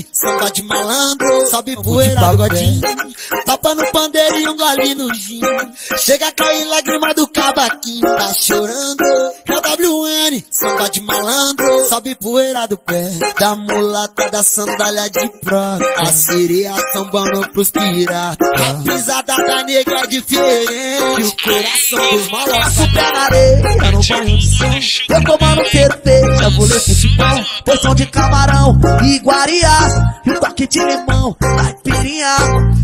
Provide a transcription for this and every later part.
WN, samba de malandro, sobe poeira, pagodinho. Tapa no pandeiro e um gole no gin. Chega a cair lágrima do cabaquinho, tá chorando. É WN, samba de malandro, sobe poeira do pé. Da mulata, da sandália de prata, a sereia sambando pros piratas. A pisada da negra é diferente, o coração dos malandros supera a areia. No banho de som, eu tomando PT, já vou ler futebol, porção de camarão, iguaria, e um toque de limão, caipirinha.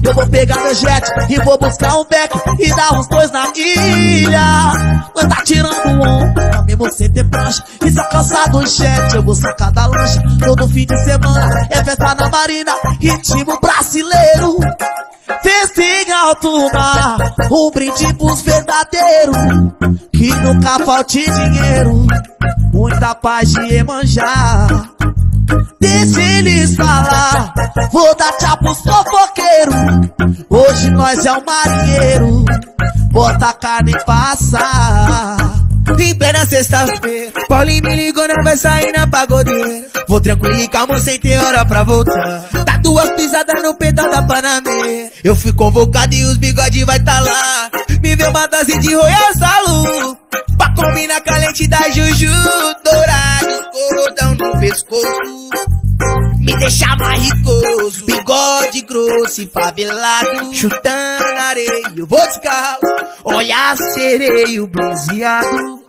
Eu vou pegar meu jet e vou buscar um beck e dar uns dois na ilha. Mas tá tirando um, também você ter prancha e só calçado jet. Eu vou sacar da lancha todo fim de semana, é festa na marina, ritmo brasileiro. Festa em alto mar, um brinde pros verdadeiros, que nunca falte dinheiro, muita paz de Emanjá. Deixa eles falar, vou dar tchau pros fofoqueiros, hoje nós é o marinheiro, bota a carne e passar. Em plena sexta-feira, Paulinho me ligou, não vai sair na pagodeira. Vou tranquilo e calmo, sem ter hora pra voltar. Tá duas pisadas no pedal da Panamê. Eu fui convocado e os bigode vai tá lá. Me vê uma dose de Royal Salud pra combinar com a lente da Juju. Dourado, cordão no pescoço, me deixa mais ricoso. Bigode grosso e favelado, chutando areia, eu vou descalço. Olha sereio bronzeado,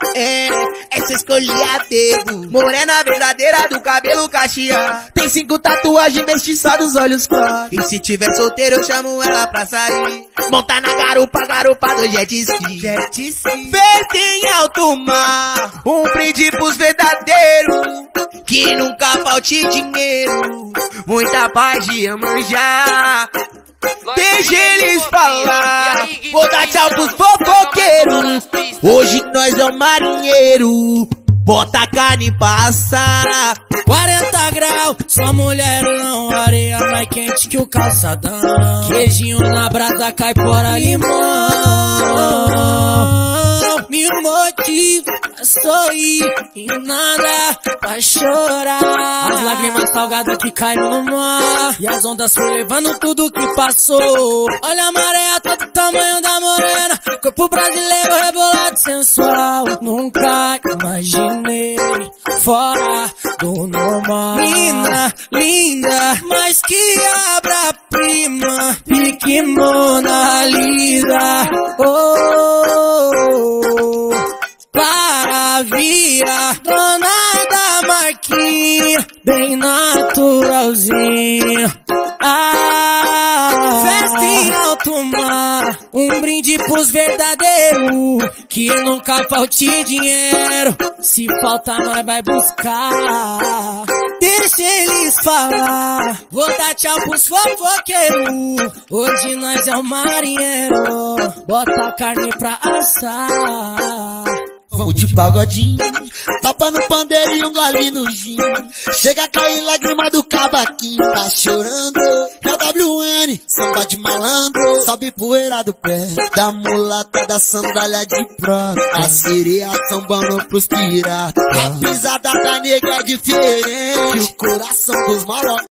essa escolhi a dedo. Morena verdadeira do cabelo cacheado, tem 5 tatuagens, mestiça dos olhos claros. E se tiver solteiro eu chamo ela pra sair, monta na garupa, garupa do jet ski. Jet ski. Feito em alto mar, um brinde pros verdadeiros, que nunca falte dinheiro, muita paz de Iemanjá. Deixa eles falar, vou dar tchau pros fofoqueiros, hoje nós é o marinheiro, bota a carne e passa. 40 graus, só mulherão, areia mais quente que o calçadão. Queijinho na brasa, caipora, limão. Me motiva a sorrir e nada pra chorar. As lágrimas salgadas que caíram no mar e as ondas foram levando tudo que passou. Olha a maré, todo o tamanho da morena, corpo brasileiro rebolado sensual. Nunca imaginei fora do normal. Mina linda, mas que abra-prima e que Mona Lisa. Oh, para via dona da marquinha, bem naturalzinha. Festa em alto mar, um brinde pros verdadeiros, que nunca falte dinheiro, se falta nós vai buscar. Deixa eles falar, vou dar tchau pros fofoqueiros, hoje nós é o marinheiro, bota a carne pra assar. Vamos de pagodinho, tapa no pandeiro e um gole no gin. Chega a cair lágrima do cabaquinho, tá chorando. É WN, samba de malandro, sobe poeira do pé. Da mulata, da sandália de prata, a sereia sambando pros piratas. A pisada da negra é diferente, o coração dos malandros.